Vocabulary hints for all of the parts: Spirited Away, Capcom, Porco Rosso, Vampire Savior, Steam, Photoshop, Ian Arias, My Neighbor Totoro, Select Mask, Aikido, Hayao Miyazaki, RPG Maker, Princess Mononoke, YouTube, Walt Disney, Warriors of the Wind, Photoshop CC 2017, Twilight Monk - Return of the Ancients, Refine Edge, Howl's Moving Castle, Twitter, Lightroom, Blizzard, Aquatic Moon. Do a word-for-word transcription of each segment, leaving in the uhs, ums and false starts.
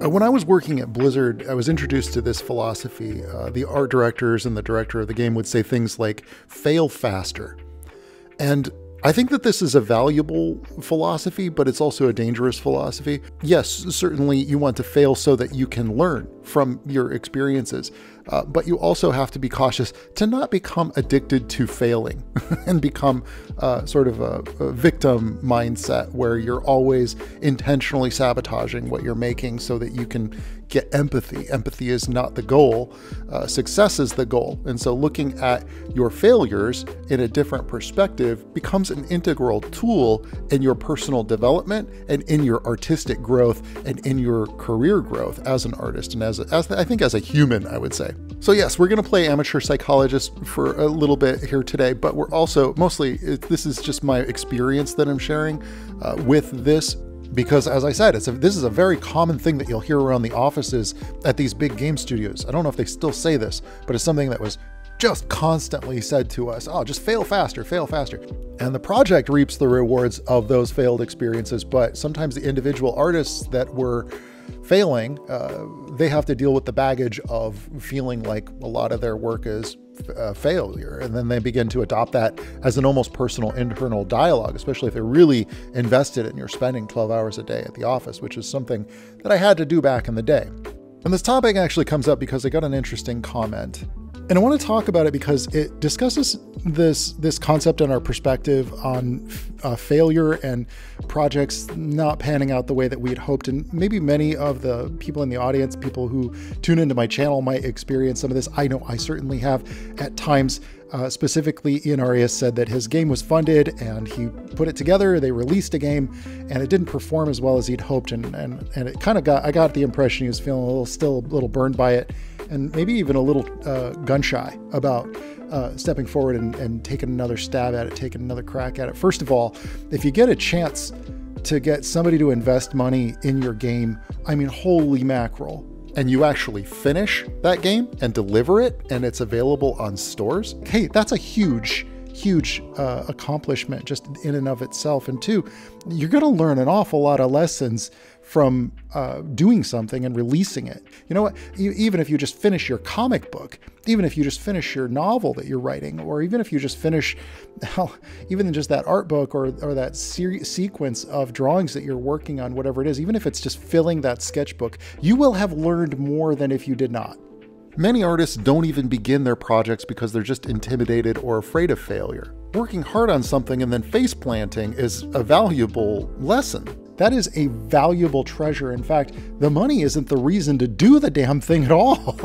When I was working at Blizzard, I was introduced to this philosophy. Uh, the art directors and the director of the game would say things like, fail faster. And I think that this is a valuable philosophy, but it's also a dangerous philosophy. Yes, certainly you want to fail so that you can learn from your experiences, uh, but you also have to be cautious to not become addicted to failing and become uh, sort of a, a victim mindset where you're always intentionally sabotaging what you're making so that you can get empathy. Empathy is not the goal. Uh, success is the goal. And so looking at your failures in a different perspective becomes an integral tool in your personal development and in your artistic growth and in your career growth as an artist and as, a, as the, I think as a human, I would say. So yes, we're going to play amateur psychologist for a little bit here today, but we're also mostly, it, this is just my experience that I'm sharing uh, with this. Because as I said, it's a, this is a very common thing that you'll hear around the offices at these big game studios. I don't know if they still say this, but it's something that was just constantly said to us, oh, just fail faster, fail faster. And the project reaps the rewards of those failed experiences, but sometimes the individual artists that were failing, uh, they have to deal with the baggage of feeling like a lot of their work is Uh, failure, and then they begin to adopt that as an almost personal internal dialogue, especially if they're really invested and you're spending twelve hours a day at the office, which is something that I had to do back in the day. And this topic actually comes up because I got an interesting comment, and I want to talk about it because it discusses this this concept and our perspective on uh, failure and projects not panning out the way that we had hoped. And maybe many of the people in the audience, people who tune into my channel, might experience some of this. I know I certainly have at times. Uh, specifically, Ian Arias said that his game was funded and he put it together. They released a game and it didn't perform as well as he'd hoped. And and, and it kind of got, I got the impression he was feeling a little, still a little burned by it, and maybe even a little uh, gun shy about uh, stepping forward and, and taking another stab at it, taking another crack at it. First of all, if you get a chance to get somebody to invest money in your game, I mean, holy mackerel, and you actually finish that game and deliver it and it's available on stores, hey, that's a huge, huge uh, accomplishment just in and of itself. And two, you're gonna learn an awful lot of lessons from uh, doing something and releasing it. You know what, you, even if you just finish your comic book, even if you just finish your novel that you're writing, or even if you just finish, hell, even just that art book or, or that series, sequence of drawings that you're working on, whatever it is, even if it's just filling that sketchbook, you will have learned more than if you did not. Many artists don't even begin their projects because they're just intimidated or afraid of failure. Working hard on something and then face planting is a valuable lesson. That is a valuable treasure. In fact, the money isn't the reason to do the damn thing at all.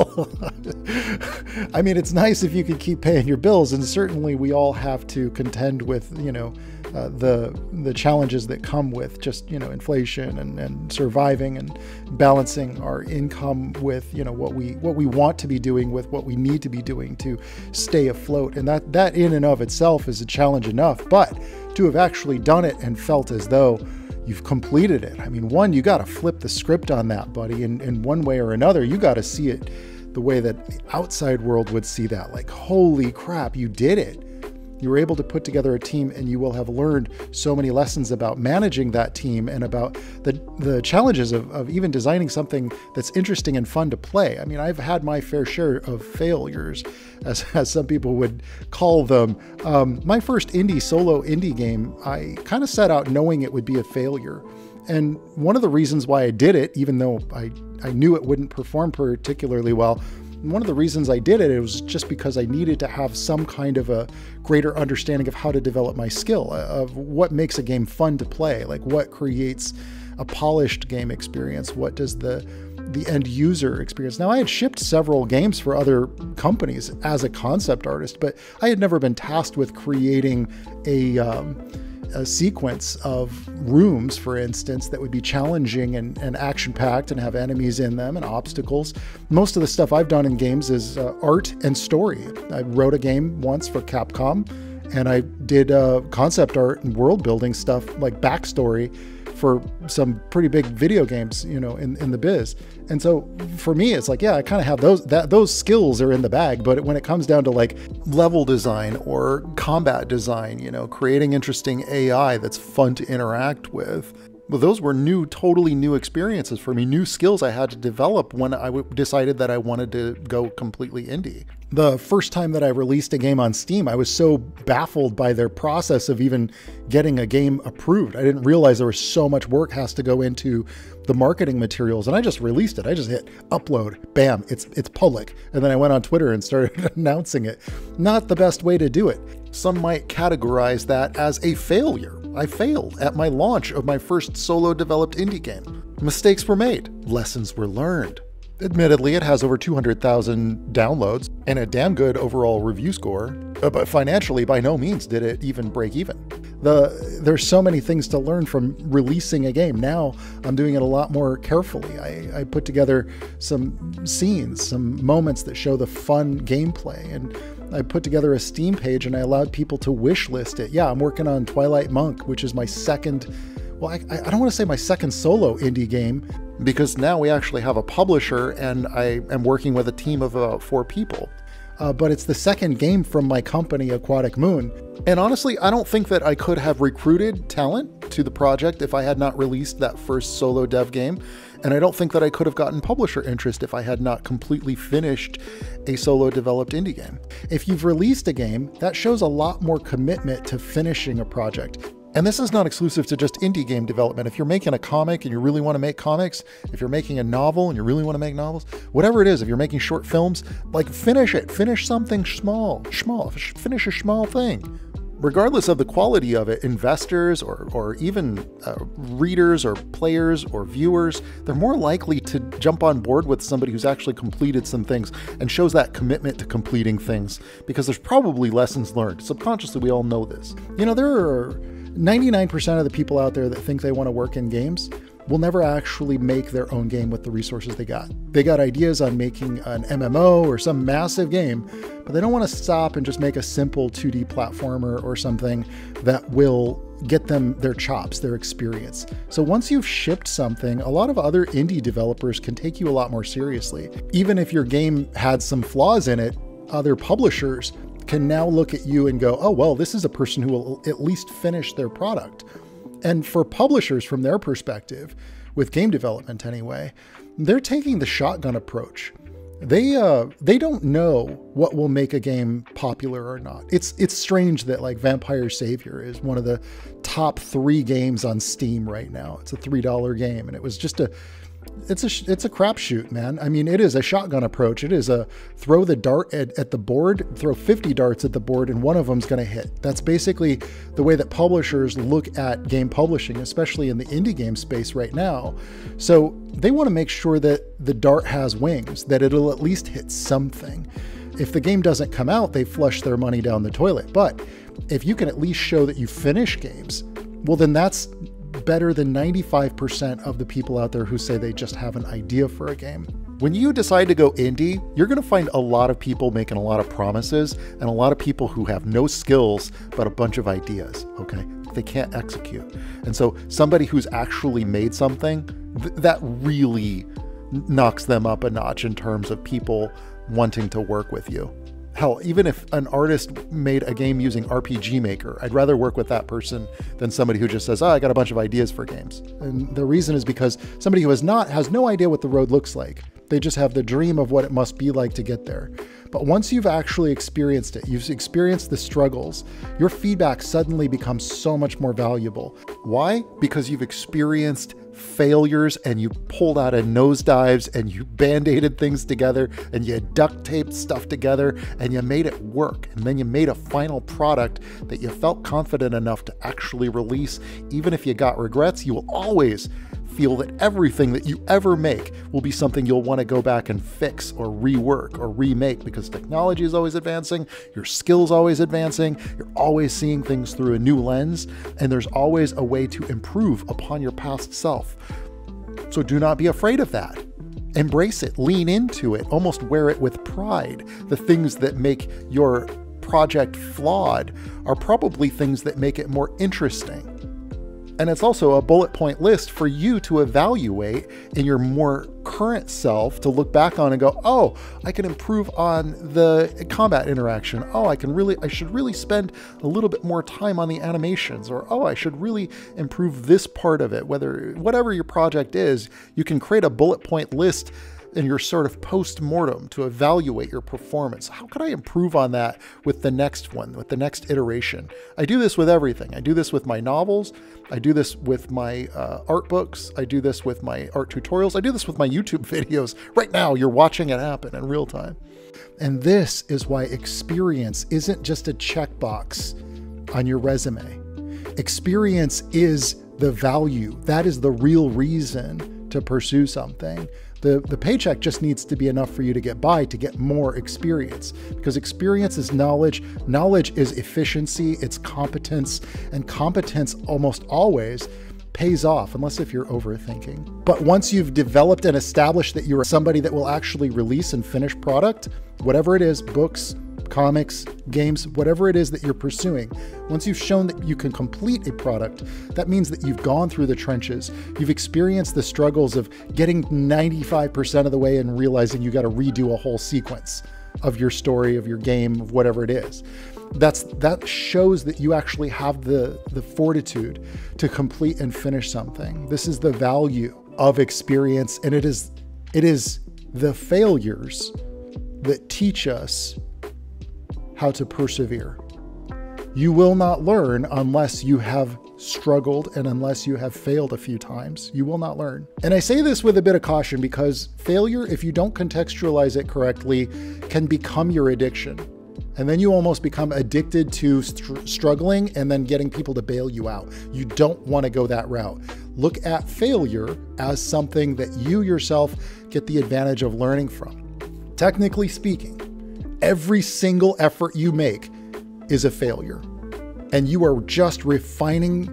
I mean, it's nice if you can keep paying your bills, and certainly we all have to contend with, you know, uh, the the challenges that come with just, you know, inflation and, and surviving and balancing our income with, you know, what we what we want to be doing with what we need to be doing to stay afloat. And that that in and of itself is a challenge enough, but to have actually done it and felt as though you've completed it. I mean, one, you got to flip the script on that, buddy. And in one way or another, you got to see it the way that the outside world would see that. Like, holy crap, you did it. You were able to put together a team, and you will have learned so many lessons about managing that team and about the, the challenges of, of even designing something that's interesting and fun to play. I mean, I've had my fair share of failures, as, as some people would call them. Um, my first indie solo indie game, I kind of set out knowing it would be a failure. And one of the reasons why I did it, even though I, I knew it wouldn't perform particularly well, one of the reasons I did it, it was just because I needed to have some kind of a greater understanding of how to develop my skill, of what makes a game fun to play, like what creates a polished game experience, what does the the end user experience. Now, I had shipped several games for other companies as a concept artist, but I had never been tasked with creating a... Um, a sequence of rooms, for instance, that would be challenging and, and action-packed and have enemies in them and obstacles. Most of the stuff I've done in games is uh, art and story. I wrote a game once for Capcom, and I did uh, concept art and world-building stuff, like backstory, for some pretty big video games, you know, in, in the biz. And so for me, it's like, yeah, I kind of have those, that those skills are in the bag, but when it comes down to like level design or combat design, you know, creating interesting A I that's fun to interact with, Well, those were new, totally new experiences for me, new skills I had to develop when I w decided that I wanted to go completely indie. The first time that I released a game on Steam, I was so baffled by their process of even getting a game approved. I didn't realize there was so much work has to go into the marketing materials, and I just released it. I just hit upload, bam, it's, it's public. And then I went on Twitter and started announcing it. Not the best way to do it. Some might categorize that as a failure. I failed at my launch of my first solo developed indie game. Mistakes were made, lessons were learned. Admittedly, it has over two hundred thousand downloads and a damn good overall review score, but financially by no means did it even break even. The, there's so many things to learn from releasing a game. Now I'm doing it a lot more carefully. I, I put together some scenes, some moments that show the fun gameplay, and I put together a Steam page and I allowed people to wish list it. Yeah, I'm working on Twilight Monk, which is my second, well, I, I don't want to say my second solo indie game, because now we actually have a publisher and I am working with a team of about four people. Uh, but it's the second game from my company, Aquatic Moon. And honestly, I don't think that I could have recruited talent to the project if I had not released that first solo dev game. And I don't think that I could have gotten publisher interest if I had not completely finished a solo developed indie game. If you've released a game, that shows a lot more commitment to finishing a project. And this is not exclusive to just indie game development. If you're making a comic and you really want to make comics, if you're making a novel and you really want to make novels, whatever it is, if you're making short films, like finish it, finish something small, small, finish a small thing. Regardless of the quality of it, investors or, or even uh, readers or players or viewers, they're more likely to jump on board with somebody who's actually completed some things and shows that commitment to completing things, because there's probably lessons learned. Subconsciously, we all know this. You know, there are ninety-nine percent of the people out there that think they want to work in games will never actually make their own game with the resources they got. They got ideas on making an M M O or some massive game, but they don't want to stop and just make a simple two D platformer or something that will get them their chops, their experience. So once you've shipped something, a lot of other indie developers can take you a lot more seriously. Even if your game had some flaws in it, other publishers can now look at you and go, oh, well, this is a person who will at least finish their product. And for publishers, from their perspective, with game development anyway, they're taking the shotgun approach. They uh, they don't know what will make a game popular or not. It's it's strange that like Vampire Savior is one of the top three games on Steam right now. It's a three dollar game, and it was just a it's a it's a crapshoot, man. I mean, it is a shotgun approach. It is a throw the dart at, at the board, throw fifty darts at the board, and one of them's going to hit. That's basically the way that publishers look at game publishing, especially in the indie game space right now. So they want to make sure that the dart has wings, that it'll at least hit something. If the game doesn't come out, they flush their money down the toilet. But if you can at least show that you finish games, well, then that's better than ninety-five percent of the people out there who say they just have an idea for a game. When you decide to go indie, you're going to find a lot of people making a lot of promises and a lot of people who have no skills but a bunch of ideas, okay? They can't execute. And so somebody who's actually made something, th- that really knocks them up a notch in terms of people wanting to work with you. Hell, even if an artist made a game using R P G Maker, I'd rather work with that person than somebody who just says, oh, I got a bunch of ideas for games. And the reason is because somebody who has not, has no idea what the road looks like. They just have the dream of what it must be like to get there. But once you've actually experienced it, you've experienced the struggles, your feedback suddenly becomes so much more valuable. Why? Because you've experienced failures and you pulled out of nosedives and you band-aided things together and you duct taped stuff together and you made it work. And then you made a final product that you felt confident enough to actually release. Even if you got regrets, you will always feel that everything that you ever make will be something you'll want to go back and fix or rework or remake, because technology is always advancing, your skills always advancing, you're always seeing things through a new lens, and there's always a way to improve upon your past self. So do not be afraid of that. Embrace it, lean into it, almost wear it with pride. The things that make your project flawed are probably things that make it more interesting. And it's also a bullet point list for you to evaluate in your more current self to look back on and go, oh, I can improve on the combat interaction. Oh, I can really, I should really spend a little bit more time on the animations, or, oh, I should really improve this part of it. Whether, whatever your project is, you can create a bullet point list in your sort of post-mortem to evaluate your performance. How could I improve on that with the next one, with the next iteration? I do this with everything. I do this with my novels. I do this with my uh, art books. I do this with my art tutorials. I do this with my YouTube videos. Right now, you're watching it happen in real time. And this is why experience isn't just a checkbox on your resume. Experience is the value. That is the real reason to pursue something. The, the paycheck just needs to be enough for you to get by, to get more experience, because experience is knowledge. Knowledge is efficiency, it's competence, and competence almost always pays off, unless if you're overthinking. But once you've developed and established that you're somebody that will actually release and finish product, whatever it is, books, comics, games, whatever it is that you're pursuing, once you've shown that you can complete a product, that means that you've gone through the trenches. You've experienced the struggles of getting ninety-five percent of the way and realizing you got to redo a whole sequence of your story, of your game, of whatever it is. That's, that shows that you actually have the, the fortitude to complete and finish something. This is the value of experience, and it is, it is the failures that teach us how to persevere. You will not learn unless you have struggled and unless you have failed a few times. You will not learn. And I say this with a bit of caution, because failure, if you don't contextualize it correctly, can become your addiction. And then you almost become addicted to str- struggling and then getting people to bail you out. You don't want to go that route. Look at failure as something that you yourself get the advantage of learning from. Technically speaking, every single effort you make is a failure, and you are just refining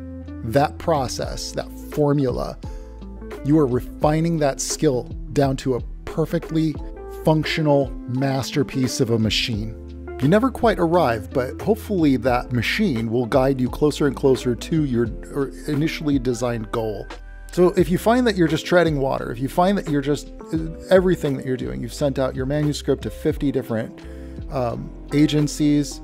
that process, that formula. You are refining that skill down to a perfectly functional masterpiece of a machine. You never quite arrive, but hopefully that machine will guide you closer and closer to your initially designed goal. So if you find that you're just treading water, if you find that you're just, everything that you're doing, you've sent out your manuscript to fifty different um, agencies,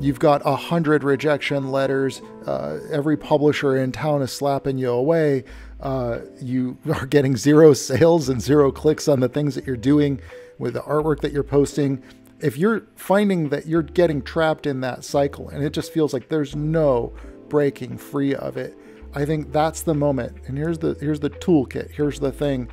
you've got a hundred rejection letters, uh, every publisher in town is slapping you away, uh, you are getting zero sales and zero clicks on the things that you're doing with the artwork that you're posting. If you're finding that you're getting trapped in that cycle and it just feels like there's no breaking free of it, I think that's the moment. And here's the here's the toolkit. Here's the thing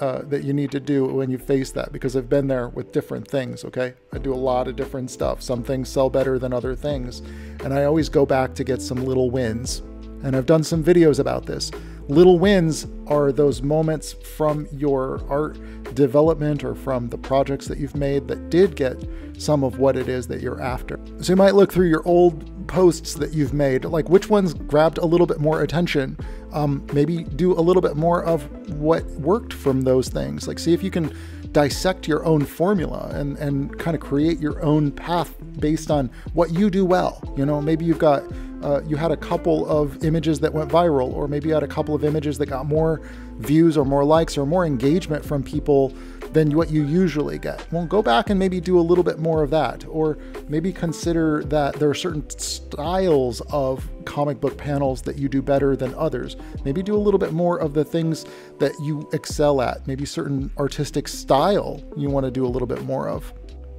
uh, that you need to do when you face that, because I've been there with different things, okay? I do a lot of different stuff. Some things sell better than other things. And I always go back to get some little wins. And I've done some videos about this. Little wins are those moments from your art development or from the projects that you've made that did get some of what it is that you're after. So you might look through your old posts that you've made, like which ones grabbed a little bit more attention. Um, maybe do a little bit more of what worked from those things. Like see if you can dissect your own formula and, and kind of create your own path based on what you do well. You know, maybe you've got, uh, you had a couple of images that went viral, or maybe you had a couple of images that got more views or more likes or more engagement from people than what you usually get. Well, go back and maybe do a little bit more of that, or maybe consider that there are certain styles of comic book panels that you do better than others. Maybe do a little bit more of the things that you excel at, maybe certain artistic style you want to do a little bit more of.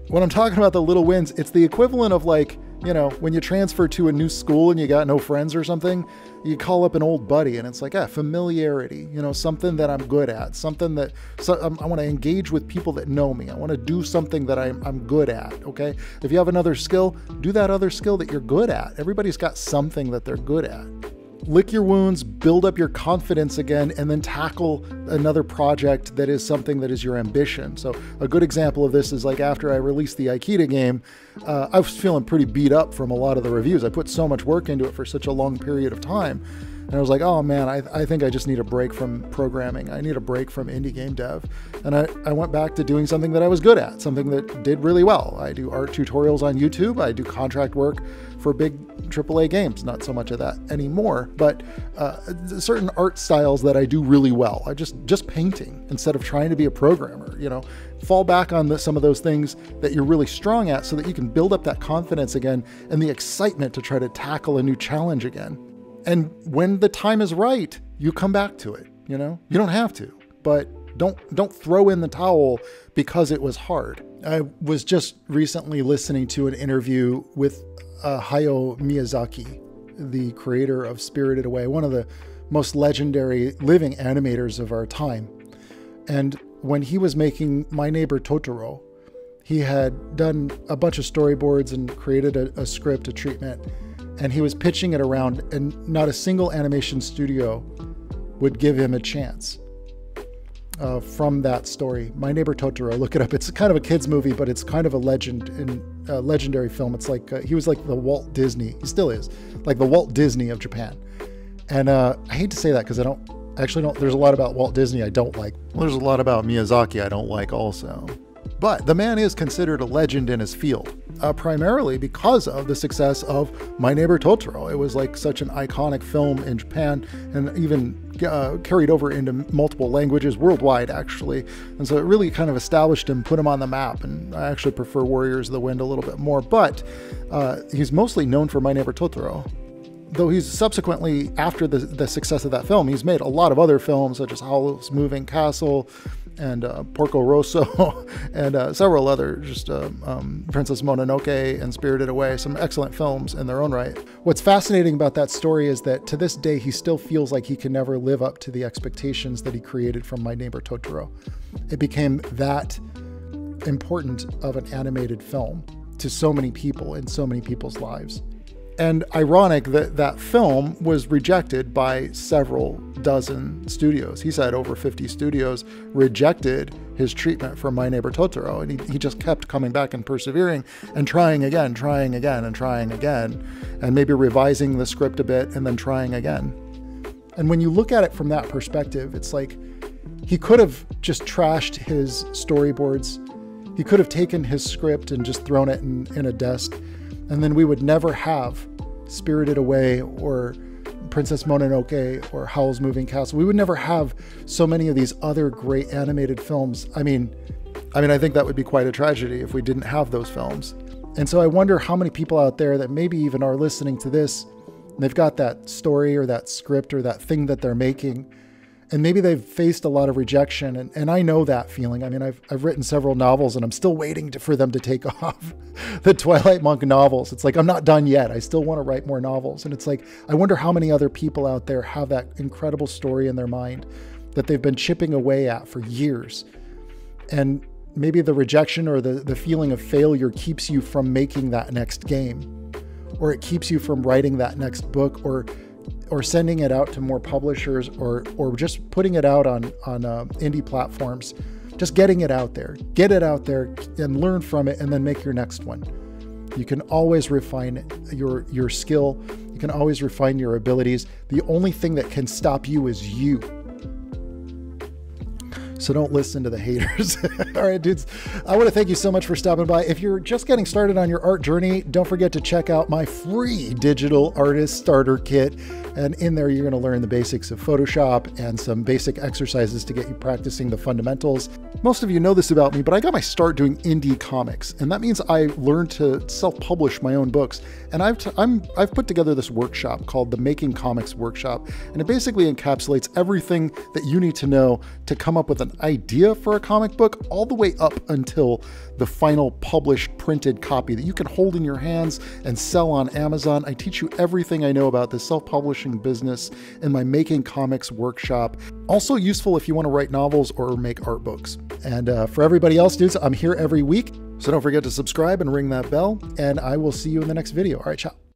When I'm talking about the little wins, it's the equivalent of like, you know, when you transfer to a new school and you got no friends or something, you call up an old buddy and it's like, ah, familiarity, you know, something that I'm good at, something that so, um, I want to engage with people that know me. I want to do something that I'm, I'm good at, okay? If you have another skill, do that other skill that you're good at. Everybody's got something that they're good at. Lick your wounds, build up your confidence again, and then tackle another project that is something that is your ambition. So a good example of this is like after I released the Aikido game, uh, I was feeling pretty beat up from a lot of the reviews. I put so much work into it for such a long period of time. And I was like, oh man, I, I think I just need a break from programming. I need a break from indie game dev. And I, I went back to doing something that I was good at, something that did really well. I do art tutorials on YouTube. I do contract work for big triple A games. Not so much of that anymore, but uh, certain art styles that I do really well. I just, just painting instead of trying to be a programmer, you know, fall back on the, some of those things that you're really strong at so that you can build up that confidence again and the excitement to try to tackle a new challenge again. And when the time is right, you come back to it, you know, you don't have to, but don't, don't throw in the towel because it was hard. I was just recently listening to an interview with Uh, Hayao Miyazaki, the creator of Spirited Away, one of the most legendary living animators of our time. And when he was making My Neighbor Totoro, he had done a bunch of storyboards and created a, a script, a treatment, and he was pitching it around, and not a single animation studio would give him a chance uh, from that story. My Neighbor Totoro, look it up. It's kind of a kid's movie, but it's kind of a legend in Uh, legendary film. It's like uh, he was like the Walt Disney. He still is like the Walt Disney of Japan. And uh, I hate to say that because I don't actually don't. There's a lot about Walt Disney I don't like. Well, there's a lot about Miyazaki I don't like also. But the man is considered a legend in his field, uh, primarily because of the success of My Neighbor Totoro. It was like such an iconic film in Japan, and even uh, carried over into multiple languages worldwide, actually. And so it really kind of established him, put him on the map. And I actually prefer Warriors of the Wind a little bit more, but uh, he's mostly known for My Neighbor Totoro. Though he's subsequently, after the, the success of that film, he's made a lot of other films such as Howl's Moving Castle, and uh, Porco Rosso, and uh, several other, just uh, um, Princess Mononoke and Spirited Away, some excellent films in their own right. What's fascinating about that story is that to this day, he still feels like he can never live up to the expectations that he created from My Neighbor Totoro. It became that important of an animated film to so many people in so many people's lives. And ironic that that film was rejected by several dozen studios. He said over fifty studios rejected his treatment for My Neighbor Totoro. And he, he just kept coming back and persevering and trying again, trying again, and trying again, and maybe revising the script a bit and then trying again. And when you look at it from that perspective, it's like he could have just trashed his storyboards. He could have taken his script and just thrown it in, in a desk. And then we would never have Spirited Away or Princess Mononoke or Howl's Moving Castle. We would never have so many of these other great animated films. I mean, I mean, I think that would be quite a tragedy if we didn't have those films. And so I wonder how many people out there that maybe even are listening to this, they've got that story or that script or that thing that they're making, and maybe they've faced a lot of rejection. And, and I know that feeling. I mean, I've, I've written several novels and I'm still waiting to, for them to take off. The Twilight Monk novels. It's like, I'm not done yet. I still want to write more novels. And it's like, I wonder how many other people out there have that incredible story in their mind that they've been chipping away at for years. And maybe the rejection or the, the feeling of failure keeps you from making that next game, or it keeps you from writing that next book, or or sending it out to more publishers, or or just putting it out on, on uh, indie platforms, just getting it out there. Get it out there and learn from it, and then make your next one. You can always refine your, your skill. You can always refine your abilities. The only thing that can stop you is you. So don't listen to the haters. All right, dudes, I want to thank you so much for stopping by. If you're just getting started on your art journey, don't forget to check out my free digital artist starter kit. And in there, you're going to learn the basics of Photoshop and some basic exercises to get you practicing the fundamentals. Most of you know this about me, but I got my start doing indie comics. And that means I learned to self-publish my own books. And I've, t I'm, I've put together this workshop called the Making Comics Workshop. And it basically encapsulates everything that you need to know to come up with an idea for a comic book all the way up until the final published printed copy that you can hold in your hands and sell on Amazon. I teach you everything I know about this self-publishing business in my Making Comics Workshop. Also useful if you want to write novels or make art books. And uh, for everybody else, dudes, I'm here every week. So don't forget to subscribe and ring that bell, and I will see you in the next video. All right, ciao.